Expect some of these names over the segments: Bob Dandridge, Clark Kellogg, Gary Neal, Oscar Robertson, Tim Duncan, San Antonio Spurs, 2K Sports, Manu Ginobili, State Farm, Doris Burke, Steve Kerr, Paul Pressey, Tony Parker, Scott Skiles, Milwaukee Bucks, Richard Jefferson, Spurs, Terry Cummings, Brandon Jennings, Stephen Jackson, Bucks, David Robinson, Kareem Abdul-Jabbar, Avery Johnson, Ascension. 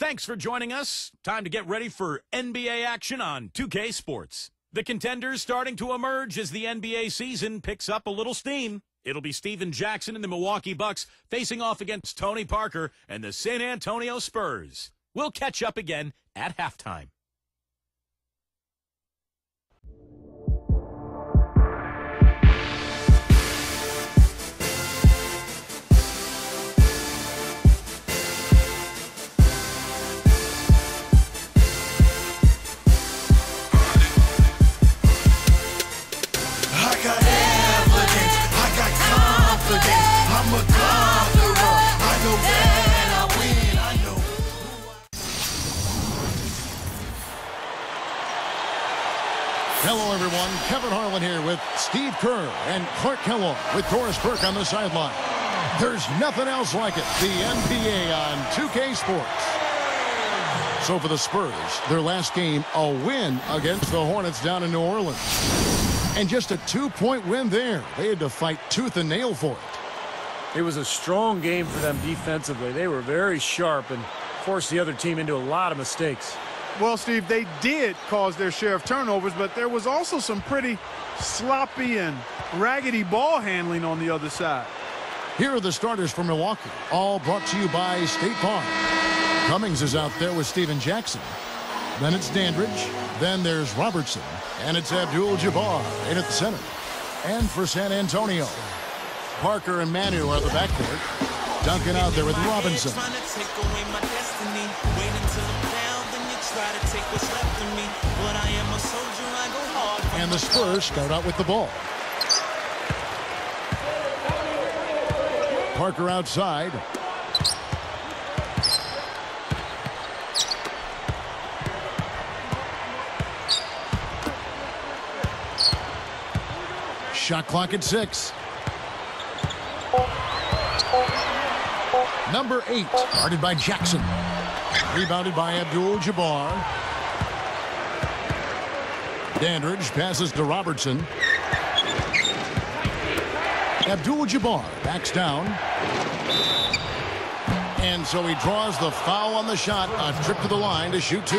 Thanks for joining us. Time to get ready for NBA action on 2K Sports. The contenders starting to emerge as the NBA season picks up a little steam. It'll be Stephen Jackson and the Milwaukee Bucks facing off against Tony Parker and the San Antonio Spurs. We'll catch up again at halftime. Hello, everyone. Kevin Harlan here with Steve Kerr and Clark Kellogg with Doris Burke on the sideline. There's nothing else like it. The NBA on 2K Sports. So for the Spurs, their last game, a win against the Hornets down in New Orleans. And just a two-point win there. They had to fight tooth and nail for it. It was a strong game for them defensively. They were very sharp and forced the other team into a lot of mistakes. Well, Steve, they did cause their share of turnovers, but there was also some pretty sloppy and raggedy ball handling on the other side. Here are the starters from Milwaukee, all brought to you by State Farm. Cummings is out there with Stephen Jackson. Then it's Dandridge. Then there's Robertson. And it's Abdul-Jabbar in at the center. And for San Antonio, Parker and Manu are the backcourt. Duncan out there with Robinson. And the Spurs start out with the ball. Parker outside. Shot clock at 6. Number 8, guarded by Jackson. Rebounded by Abdul-Jabbar. Dandridge passes to Robertson. Abdul-Jabbar backs down. And so he draws the foul on the shot. A trip to the line to shoot 2.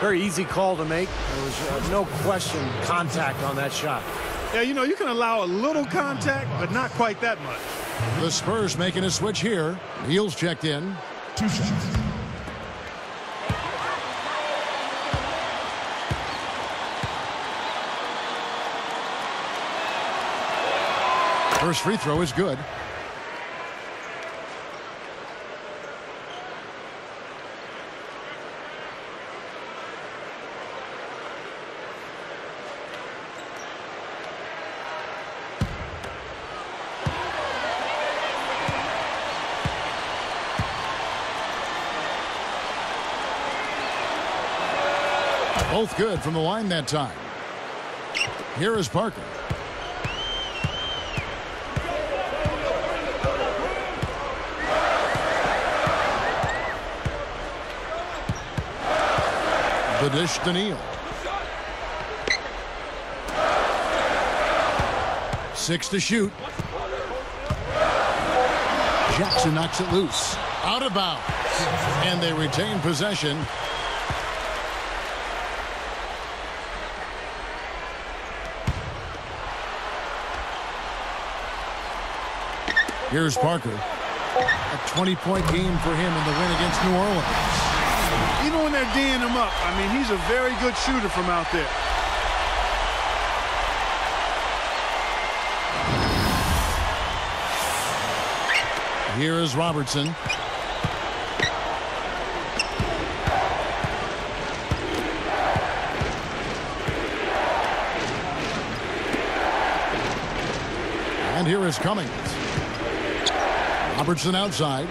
Very easy call to make. There was no question contact on that shot. Yeah, you know, you can allow a little contact, but not quite that much. The Spurs making a switch here. Neal's checked in. 2 shots. First free throw is good. Both good from the line that time. Here is Parker. The dish to Neal. 6 to shoot. Jackson knocks it loose. Out of bounds. And they retain possession. Here's Parker. A 20-point game for him in the win against New Orleans. Even when they're D'ing him up, I mean, he's a very good shooter from out there. Here is Robertson. And here is Cummings. Robertson outside.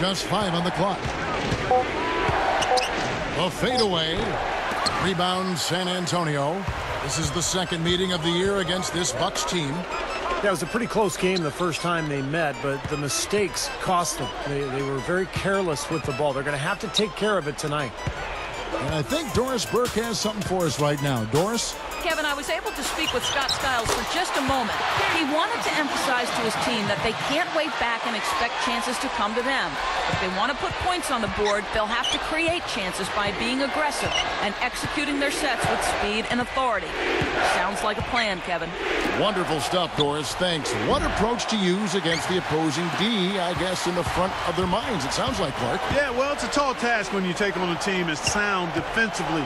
Just 5 on the clock. A fadeaway. Rebound San Antonio. This is the second meeting of the year against this Bucks team. That was a pretty close game the first time they met, but the mistakes cost them. They were very careless with the ball. They're going to have to take care of it tonight. And I think Doris Burke has something for us right now. Doris? Kevin, I was able to speak with Scott Skiles for just a moment. He wanted to emphasize to his team that they can't wait back and expect chances to come to them. If they want to put points on the board, they'll have to create chances by being aggressive and executing their sets with speed and authority. Sounds like a plan, Kevin. Wonderful stuff, Doris. Thanks. What approach to use against the opposing D, I guess, in the front of their minds, it sounds like, Clark. Yeah, well, it's a tall task when you take on a team as sound defensively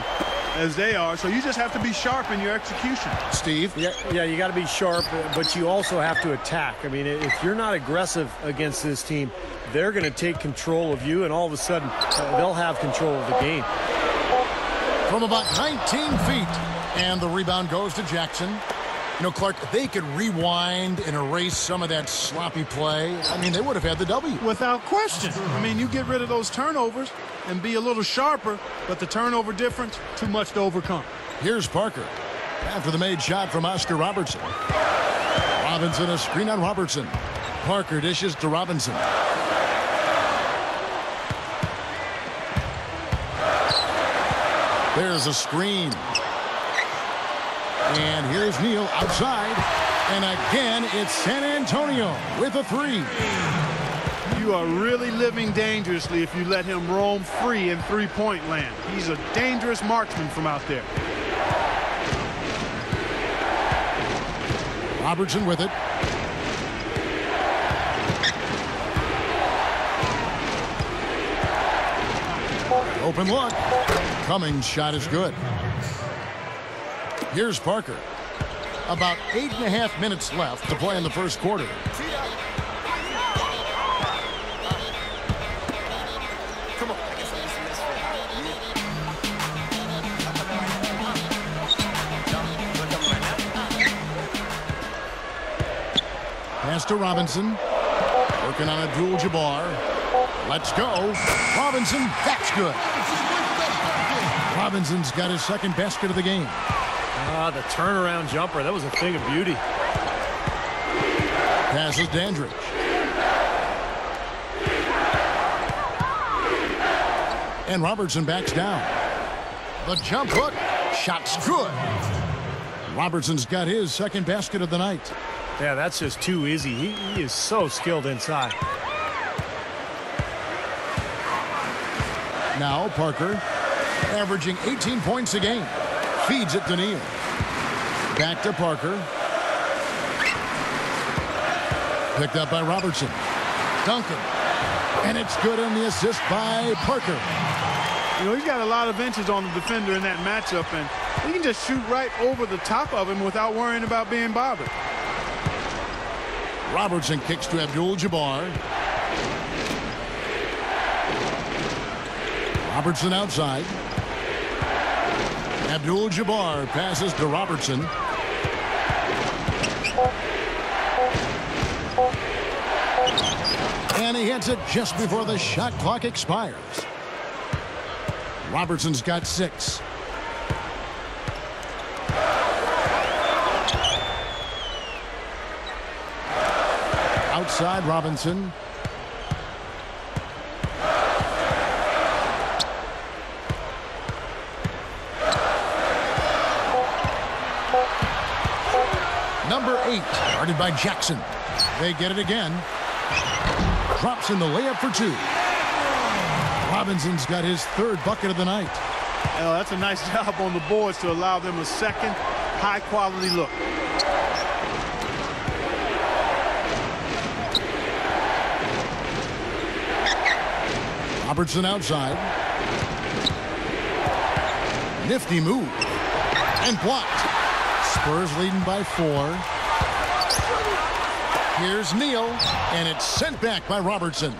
as they are, so you just have to be sharp in your execution. Steve? Yeah, you got to be sharp, but you also have to attack. I mean, if you're not aggressive against this team, they're going to take control of you, and all of a sudden, they'll have control of the game. From about 19 feet, and the rebound goes to Jackson. You know, Clark, they could rewind and erase some of that sloppy play. I mean, they would have had the W. Without question. I mean, you get rid of those turnovers and be a little sharper, but the turnover difference, too much to overcome. Here's Parker after the made shot from Oscar Robertson. Robinson, a screen on Robertson. Parker dishes to Robinson. There's a screen. And here's Neal outside. And again, it's San Antonio with a three. You are really living dangerously if you let him roam free in three-point land. He's a dangerous marksman from out there. Robertson with it. Open look. Cummings' shot is good. Here's Parker. About 8.5 minutes left to play in the first quarter. Come on. Pass to Robinson. Working on Abdul-Jabbar. Let's go. Robinson, that's good. Robinson's got his second basket of the game. Ah, the turnaround jumper. That was a thing of beauty. Passes Dandridge. And Robertson backs down. The jump hook. Shot's good. Robertson's got his second basket of the night. Yeah, that's just too easy. He is so skilled inside. Now Parker, averaging 18 points a game. Feeds it to Neal. Back to Parker. Picked up by Robertson. Duncan. And it's good on the assist by Parker. You know, he's got a lot of inches on the defender in that matchup, and he can just shoot right over the top of him without worrying about being bothered. Robertson kicks to Abdul-Jabbar. Robertson outside. Abdul-Jabbar passes to Robertson. And he hits it just before the shot clock expires. Robertson's got 6. Outside Robinson. Guarded by Jackson. They get it again. Drops in the layup for 2. Robinson's got his third bucket of the night. Oh, that's a nice job on the boards to allow them a second high-quality look. Robertson outside. Nifty move. And blocked. Spurs leading by 4. Here's Neal, and it's sent back by Robertson.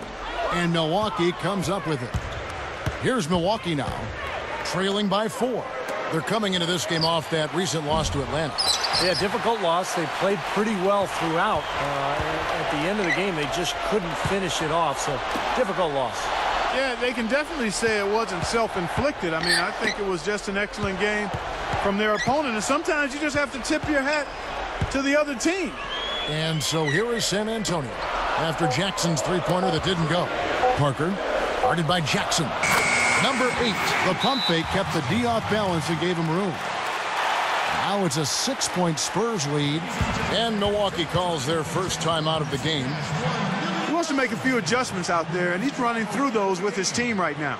And Milwaukee comes up with it. Here's Milwaukee now, trailing by 4. They're coming into this game off that recent loss to Atlanta. Yeah, difficult loss. They played pretty well throughout. At the end of the game, they just couldn't finish it off, so difficult loss. Yeah, they can definitely say it wasn't self-inflicted. I mean, I think it was just an excellent game from their opponent. And sometimes you just have to tip your hat to the other team. And so here is San Antonio after Jackson's three-pointer that didn't go. Parker guarded by Jackson. Number 8, the pump fake kept the D off balance and gave him room. Now it's a 6-point Spurs lead. And Milwaukee calls their first time out of the game. He wants to make a few adjustments out there, and he's running through those with his team right now.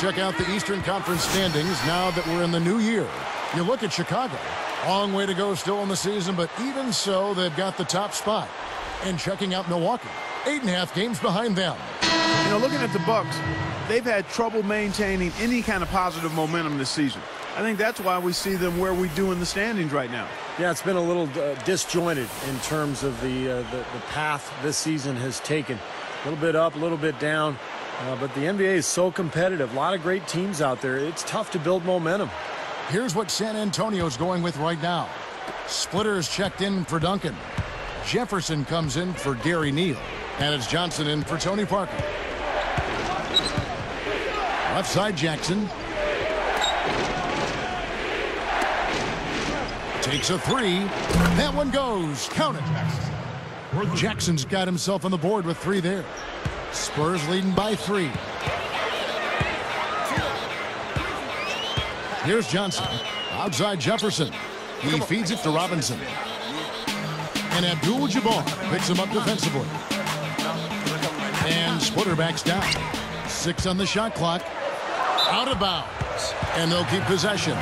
Check out the Eastern Conference standings now that we're in the new year. You look at Chicago. Long way to go still in the season, but even so, they've got the top spot. And checking out Milwaukee, 8.5 games behind them. You know, looking at the Bucks, they've had trouble maintaining any kind of positive momentum this season. I think that's why we see them where we do in the standings right now. Yeah, it's been a little disjointed in terms of the path this season has taken. A little bit up, a little bit down. But the NBA is so competitive. A lot of great teams out there. It's tough to build momentum. Here's what San Antonio's going with right now. Splitter's checked in for Duncan. Jefferson comes in for Gary Neal. And it's Johnson in for Tony Parker. Left side, Jackson. Takes a three. That one goes. Count it. Jackson's got himself on the board with 3 there. Spurs leading by 3. Here's Johnson. Outside Jefferson. He feeds it to Robinson. And Abdul-Jabbar picks him up defensively. And Splitter backs down. 6 on the shot clock. Out of bounds. And they'll keep possession.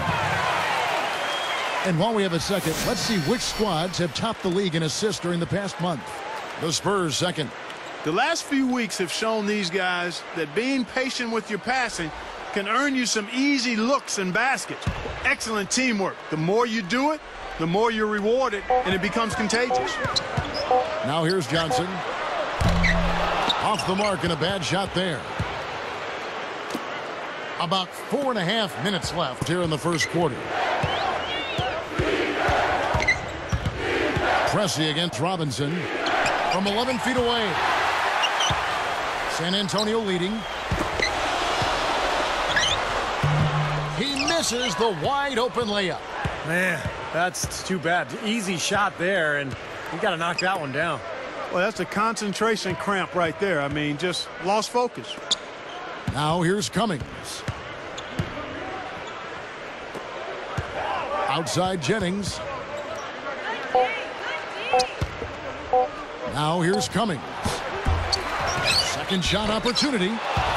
And while we have a second, let's see which squads have topped the league in assists during the past month. The Spurs second. The last few weeks have shown these guys that being patient with your passing can earn you some easy looks and baskets. Excellent teamwork. The more you do it, the more you're rewarded, and it becomes contagious. Now here's Johnson. Off the mark and a bad shot there. About 4.5 minutes left here in the first quarter. Pressey against Robinson from 11 feet away. San Antonio leading. He misses the wide-open layup. Man, that's too bad. Easy shot there, and you got to knock that one down. Well, that's a concentration cramp right there. I mean, just lost focus. Now here's Cummings. Outside Jennings. Now here's Cummings. Second shot opportunity.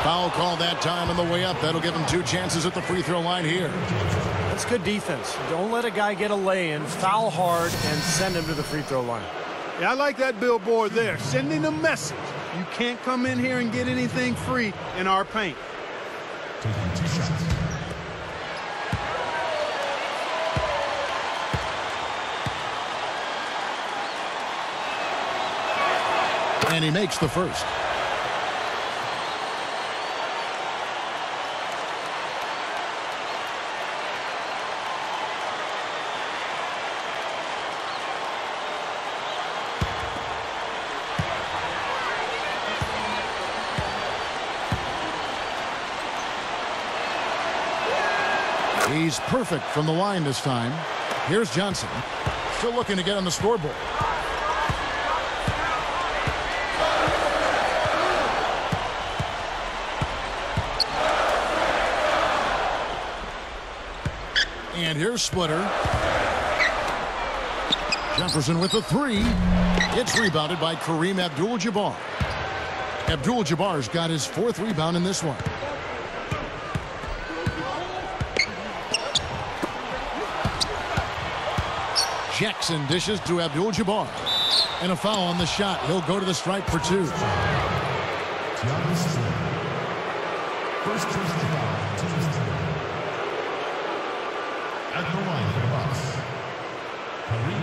Foul call that time on the way up. That'll give him 2 chances at the free throw line here. That's good defense. Don't let a guy get a lay-in. Foul hard and send him to the free throw line. Yeah, I like that billboard there. Sending a message. You can't come in here and get anything free in our paint. And he makes the first. He's perfect from the line this time. Here's Johnson. Still looking to get on the scoreboard. And here's Splitter. Jefferson with the 3. It's rebounded by Kareem Abdul-Jabbar. Abdul-Jabbar's got his 4th rebound in this one. Jackson dishes to Abdul-Jabbar. And a foul on the shot. He'll go to the stripe for 2. First touchdown, touchdown. At the line for the Bucks, Kareem